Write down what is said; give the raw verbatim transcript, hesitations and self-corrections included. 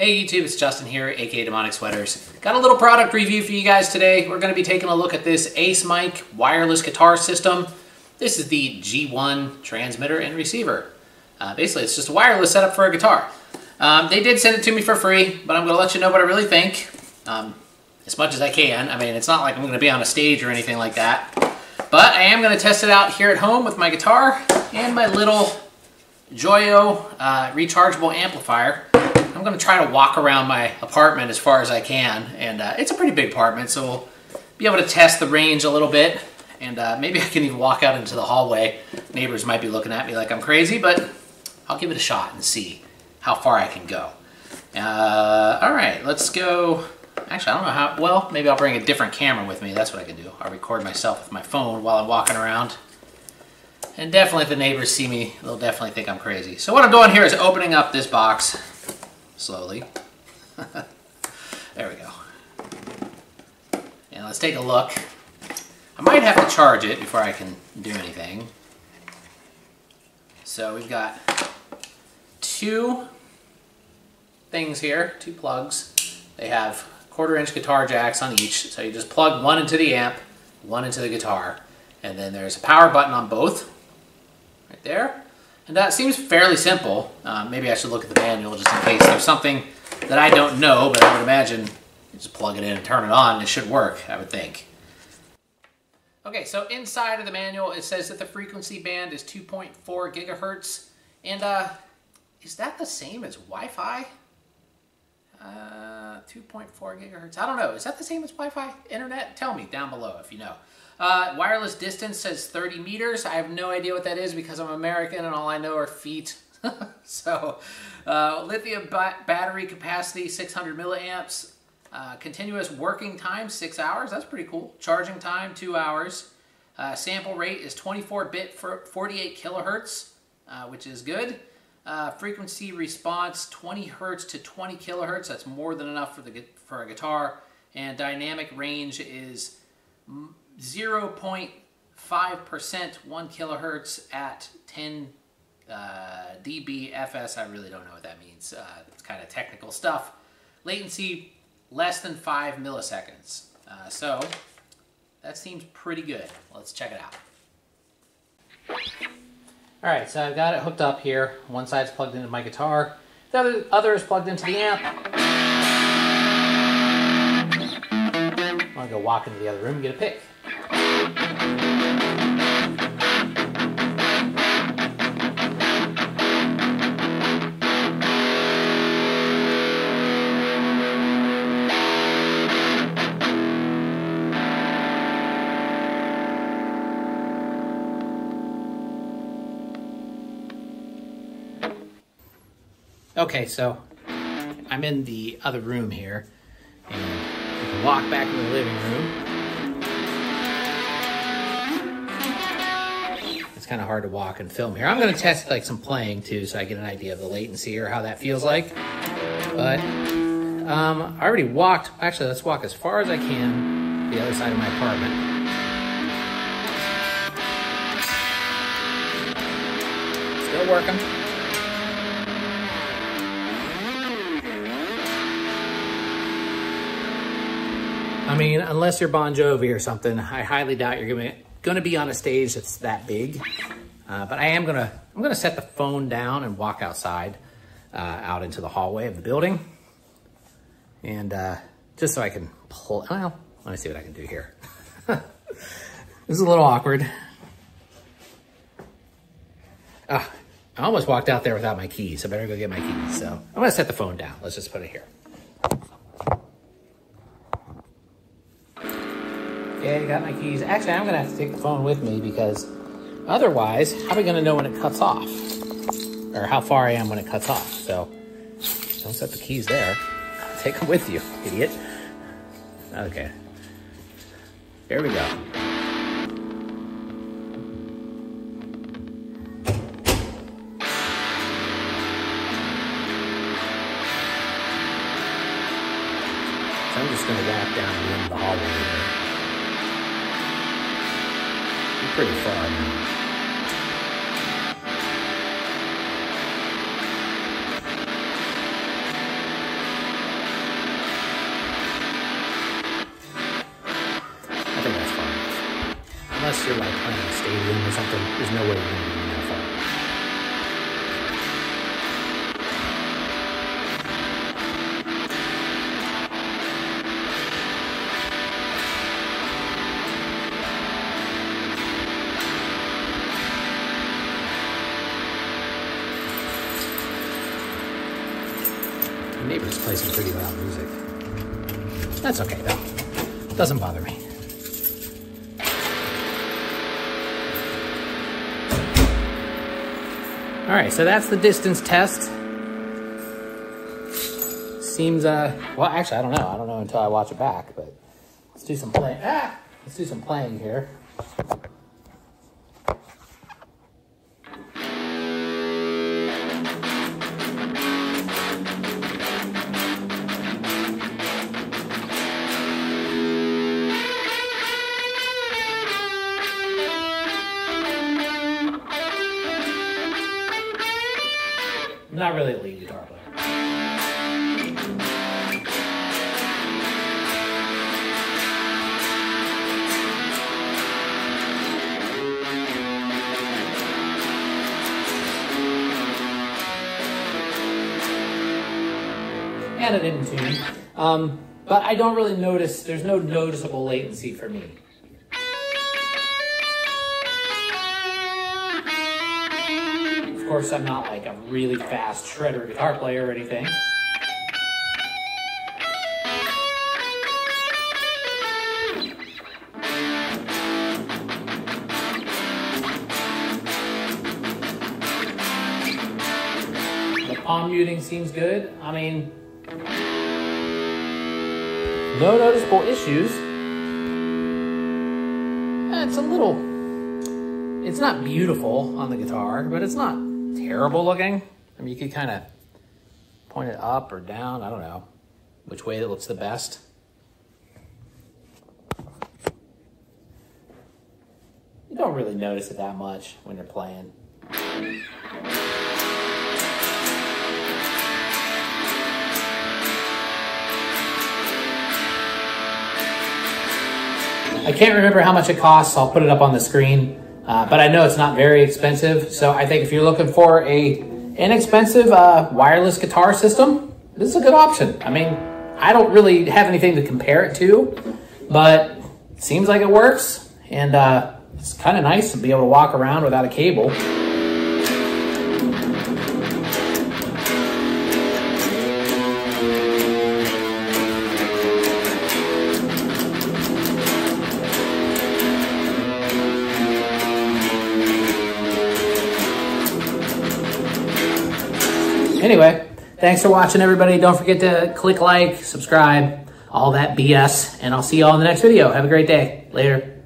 Hey YouTube, it's Justin here, aka Demonic Sweaters. Got a little product review for you guys today. We're going to be taking a look at this Ace Mic wireless guitar system. This is the G one transmitter and receiver. Uh, basically, it's just a wireless setup for a guitar. Um, they did send it to me for free, but I'm going to let you know what I really think, um, as much as I can. I mean, it's not like I'm going to be on a stage or anything like that. But I am going to test it out here at home with my guitar and my little Joyo uh, rechargeable amplifier. I'm going to try to walk around my apartment as far as I can, and uh, it's a pretty big apartment, so we'll be able to test the range a little bit, and uh, maybe I can even walk out into the hallway. Neighbors might be looking at me like I'm crazy, but I'll give it a shot and see how far I can go. Uh, all right, let's go. Actually, I don't know how, well, maybe I'll bring a different camera with me. That's what I can do. I'll record myself with my phone while I'm walking around. And definitely if the neighbors see me, they'll definitely think I'm crazy. So what I'm doing here is opening up this box. Slowly. There we go. And let's take a look. I might have to charge it before I can do anything. So we've got two things here, two plugs. They have quarter inch guitar jacks on each. So you just plug one into the amp, one into the guitar. And then there's a power button on both, right there. And that seems fairly simple. Uh, maybe I should look at the manual just in case there's something that I don't know, but I would imagine you just plug it in and turn it on and it should work, I would think. Okay, so inside of the manual, it says that the frequency band is two point four gigahertz. And uh, is that the same as Wi-Fi? Uh, two point four gigahertz, I don't know. Is that the same as Wi-Fi? Internet? Tell me down below if you know. Uh, wireless distance says thirty meters. I have no idea what that is because I'm American and all I know are feet. So, uh, lithium ba battery capacity, six hundred milliamps. Uh, continuous working time, six hours. That's pretty cool. Charging time, two hours. Uh, sample rate is twenty-four bit for forty-eight kilohertz, uh, which is good. Uh, frequency response, twenty hertz to twenty kilohertz. That's more than enough for the for a guitar. And dynamic range is zero point five percent, one kilohertz at ten D B F S. I really don't know what that means. Uh, it's kind of technical stuff. Latency less than five milliseconds. Uh, so that seems pretty good. Let's check it out. All right, so I've got it hooked up here. One side's plugged into my guitar. The other, other is plugged into the amp. I'm gonna go walk into the other room and get a pick. Okay, so I'm in the other room here. Walk back in the living room. It's kind of hard to walk and film here. I'm going to test like some playing too, so I get an idea of the latency or how that feels like. But um, I already walked. Actually, let's walk as far as I can to the other side of my apartment. Still working. I mean, unless you're Bon Jovi or something, I highly doubt you're gonna, gonna be on a stage that's that big. Uh, but I am gonna, I'm gonna set the phone down and walk outside, uh, out into the hallway of the building. And uh, just so I can pull, well, let me see what I can do here. This is a little awkward. Uh, I almost walked out there without my keys. I better go get my keys. So I'm gonna set the phone down. Let's just put it here. Okay, I got my keys. Actually, I'm gonna have to take the phone with me because otherwise, how are we gonna know when it cuts off? Or how far I am when it cuts off? So, don't set the keys there. Take them with you, idiot. Okay. Here we go. So I'm just gonna walk down the end of the hallway here. Pretty far now. you're like under the stadium or something, there's no way you're going to be in that far. My neighbors play some pretty loud music. That's okay though. Doesn't bother me. All right, so that's the distance test. Seems, uh, well, actually, I don't know. I don't know until I watch it back, but let's do some play. Ah, let's do some playing here. Not really a lead guitar player. And it didn't tune. Um, but I don't really notice, there's no noticeable latency for me. Of course, I'm not like a really fast shredder guitar player or anything. The palm muting seems good. I mean, no noticeable issues. It's a little, it's not beautiful on the guitar, but it's not terrible looking. I mean, you could kind of point it up or down. I don't know which way that looks the best. You don't really notice it that much when you're playing. I can't remember how much it costs. I'll put it up on the screen. Uh, but I know it's not very expensive, so I think if you're looking for a inexpensive uh, wireless guitar system, this is a good option. I mean, I don't really have anything to compare it to, but it seems like it works, and uh, it's kind of nice to be able to walk around without a cable. Anyway, thanks for watching, everybody. Don't forget to click like, subscribe, all that B S, and I'll see you all in the next video. Have a great day. Later.